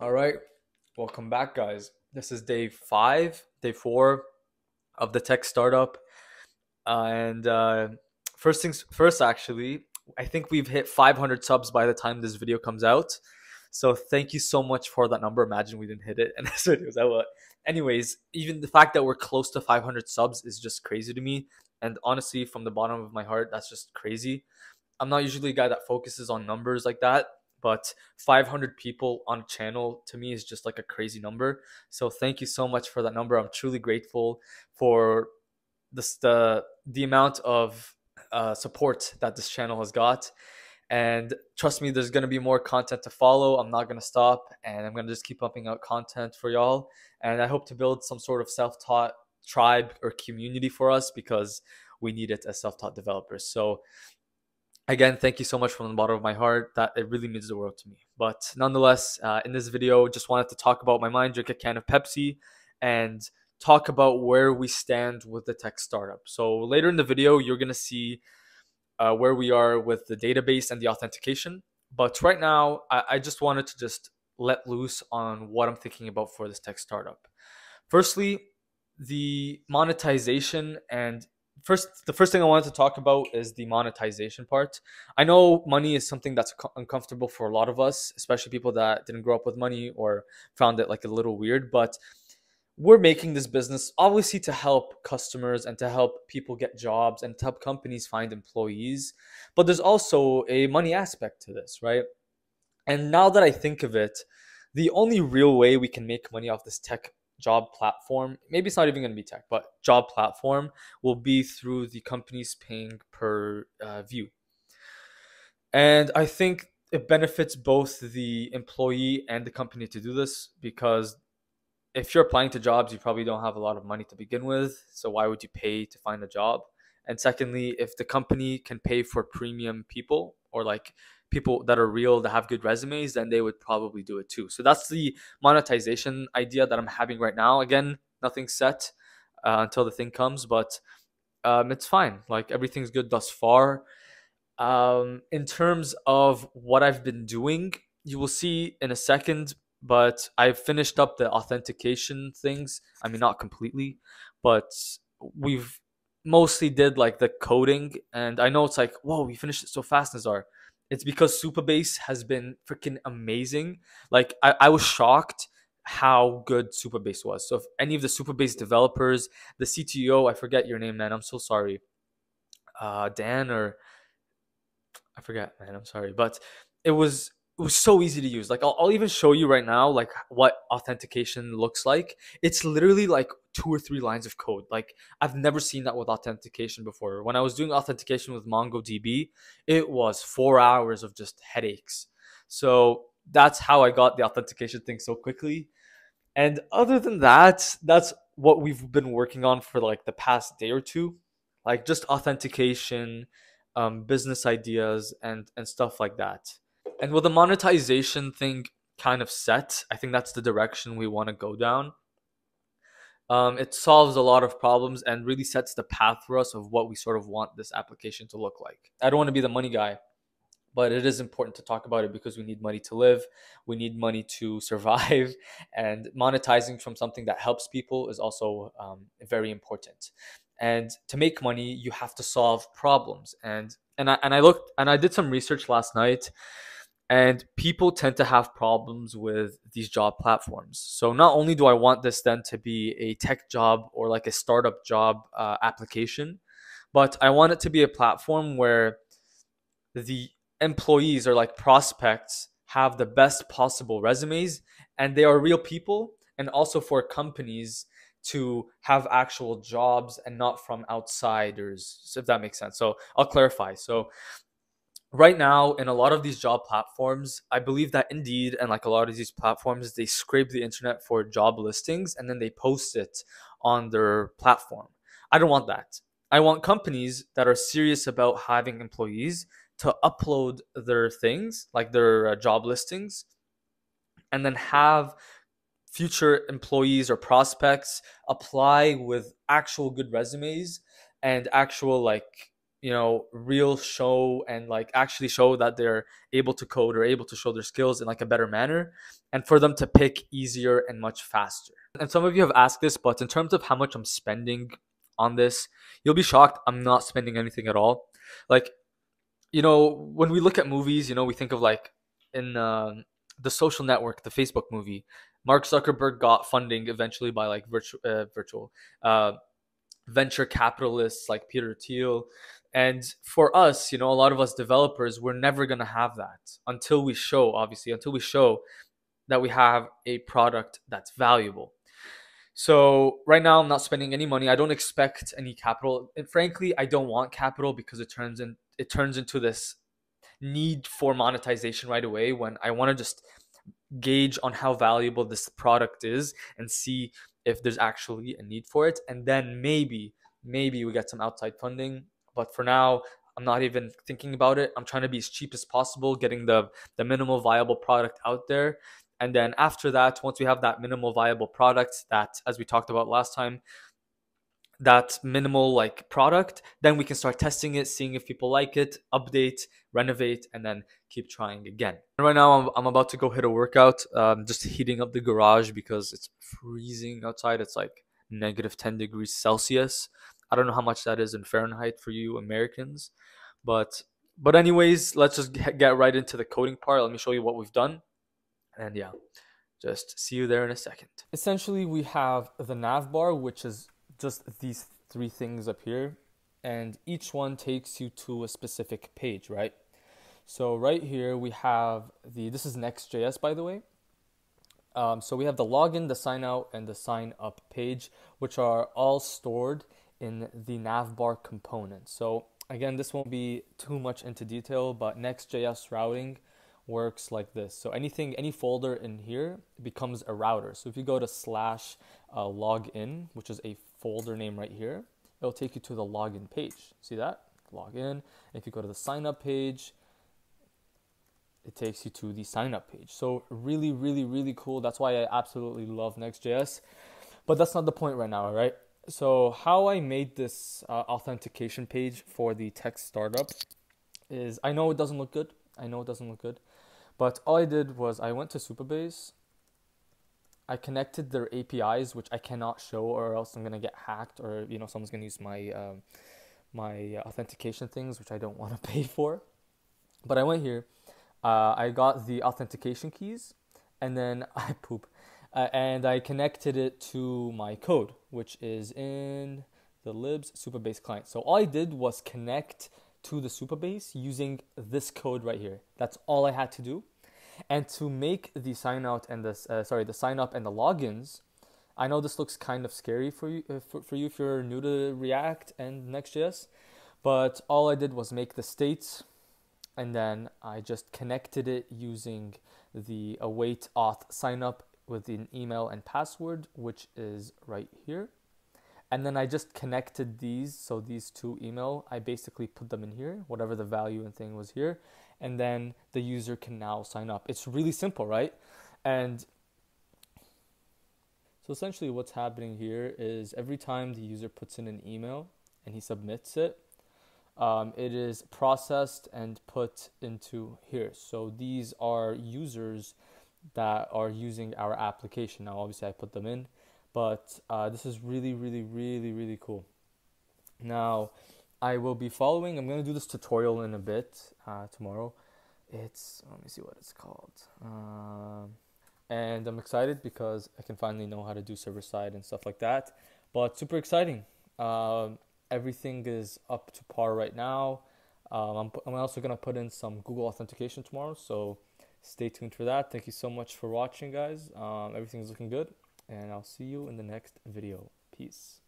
All right, welcome back, guys. This is day four of the tech startup. First things first, actually, I think we've hit 500 subs by the time this video comes out. So thank you so much for that number. Imagine we didn't hit it. And this video was out. Anyways, even the fact that we're close to 500 subs is just crazy to me. And honestly, from the bottom of my heart, that's just crazy. I'm not usually a guy that focuses on numbers like that, but 500 people on a channel to me is just like a crazy number. So thank you so much for that number. I'm truly grateful for this, the amount of support that this channel has got. And trust me, there's going to be more content to follow. I'm not going to stop, and I'm going to just keep pumping out content for y'all. And I hope to build some sort of self-taught tribe or community for us, because we need it as self-taught developers. So again, thank you so much from the bottom of my heart. That it really means the world to me. But nonetheless, in this video, just wanted to talk about my mind, drink a can of Pepsi, and talk about where we stand with the tech startup. So later in the video, you're going to see where we are with the database and the authentication. But right now, I just wanted to just let loose on what I'm thinking about for this tech startup. Firstly, the monetization and the first thing I wanted to talk about is the monetization part. I know money is something that's uncomfortable for a lot of us, especially people that didn't grow up with money or found it like a little weird, but we're making this business obviously to help customers and to help people get jobs and to help companies find employees. But there's also a money aspect to this, right? And now that I think of it, the only real way we can make money off this tech job platform, maybe it's not even going to be tech, but job platform, will be through the companies paying per view. And I think it benefits both the employee and the company to do this, because if you're applying to jobs, you probably don't have a lot of money to begin with. So why would you pay to find a job? And secondly, if the company can pay for premium people, or like people that are real, that have good resumes, then they would probably do it too. So that's the monetization idea that I'm having right now. Again, nothing's set until the thing comes, but it's fine. Like, everything's good thus far. In terms of what I've been doing, you will see in a second, but I've finished up the authentication things. I mean, not completely, but we've mostly did like the coding. And I know it's like, whoa, we finished it so fast, Nazar. It's because Supabase has been freaking amazing. Like, I was shocked how good Supabase was. So if any of the Supabase developers, the CTO, I forget your name, man, I'm so sorry. Dan, or I forget, man, I'm sorry. But it was so easy to use. Like, I'll even show you right now, like, what authentication looks like. It's literally like 2 or 3 lines of code. Like, I've never seen that with authentication before. When I was doing authentication with MongoDB, it was 4 hours of just headaches. So that's how I got the authentication thing so quickly. And other than that, that's what we've been working on for like the past day or two, like just authentication, business ideas, and stuff like that. And with the monetization thing kind of set, I think that's the direction we want to go down. It solves a lot of problems and really sets the path for us of what we sort of want this application to look like. I don't want to be the money guy, but it is important to talk about it because we need money to live. We need money to survive, and monetizing from something that helps people is also very important. And to make money, you have to solve problems. And I looked, and I did some research last night, and people tend to have problems with these job platforms. So not only do I want this then to be a tech job or like a startup job application, but I want it to be a platform where the employees or like prospects have the best possible resumes, and they are real people, and also for companies to have actual jobs and not from outsiders, so if that makes sense. So I'll clarify. So right now, in a lot of these job platforms, I believe that Indeed and like a lot of these platforms, they scrape the internet for job listings and then they post it on their platform. I don't want that. I want companies that are serious about having employees to upload their things, like their job listings, and then have future employees or prospects apply with actual good resumes and actual like you know, real show and like actually show that they're able to code or able to show their skills in like a better manner, and for them to pick easier and much faster. And some of you have asked this, but in terms of how much I'm spending on this, you'll be shocked. I'm not spending anything at all. Like, you know, when we look at movies, you know, we think of like in The Social Network, the Facebook movie, Mark Zuckerberg got funding eventually by like venture capitalists like Peter Thiel. And for us, you know, a lot of us developers, we're never going to have that until we show, obviously, until we show that we have a product that's valuable. So right now, I'm not spending any money. I don't expect any capital. And frankly, I don't want capital because it turns into this need for monetization right away, when I want to just gauge on how valuable this product is and see if there's actually a need for it. And then maybe we get some outside funding. But for now, I'm not even thinking about it. I'm trying to be as cheap as possible, getting the minimal viable product out there. And then after that, once we have that minimal viable product, that, as we talked about last time, that minimal like product, then we can start testing it, seeing if people like it, update, renovate, and then keep trying again. And right now I'm about to go hit a workout, just heating up the garage because it's freezing outside. It's like negative 10 degrees Celsius. I don't know how much that is in Fahrenheit for you Americans, but anyways, let's just get right into the coding part. Let me show you what we've done. And yeah, just see you there in a second. Essentially, we have the nav bar, which is just these three things up here, and each one takes you to a specific page, right? So right here we have this is Next.js, by the way. So we have the login, the sign out, and the sign up page, which are all stored in the navbar component. So again, this won't be too much into detail, but Next.js routing works like this. So any folder in here becomes a router. So if you go to /login, which is a folder name right here, it'll take you to the login page. See that? Login. If you go to the sign up page, it takes you to the sign up page. So really, really, really cool. That's why I absolutely love Next.js, but that's not the point right now, right? So how I made this authentication page for the tech startup is, I know it doesn't look good, but all I did was I went to Supabase. I connected their APIs, which I cannot show, or else I'm gonna get hacked, or you know, someone's gonna use my my authentication things, which I don't want to pay for. But I went here, I got the authentication keys, and then and I connected it to my code, which is in the libs Supabase client. So all I did was connect to the Supabase using this code right here. That's all I had to do. And to make the sign out and the sign up and the logins, I know this looks kind of scary for you, if you're new to React and Next.js, but all I did was make the states, and then I just connected it using the await auth sign up with an email and password, which is right here. And then I just connected these, so these two email, I basically put them in here, whatever the value and thing was here, and then the user can now sign up. It's really simple, right? And so essentially what's happening here is every time the user puts in an email and he submits it, it is processed and put into here. So these are users that are using our application. Now, obviously I put them in, but this is really, really, really, really cool. Now, I'm going to do this tutorial in a bit tomorrow. Let me see what it's called. And I'm excited because I can finally know how to do server side and stuff like that. But super exciting. Everything is up to par right now. I'm also going to put in some Google authentication tomorrow. So stay tuned for that. Thank you so much for watching, guys. Everything's looking good. And I'll see you in the next video. Peace.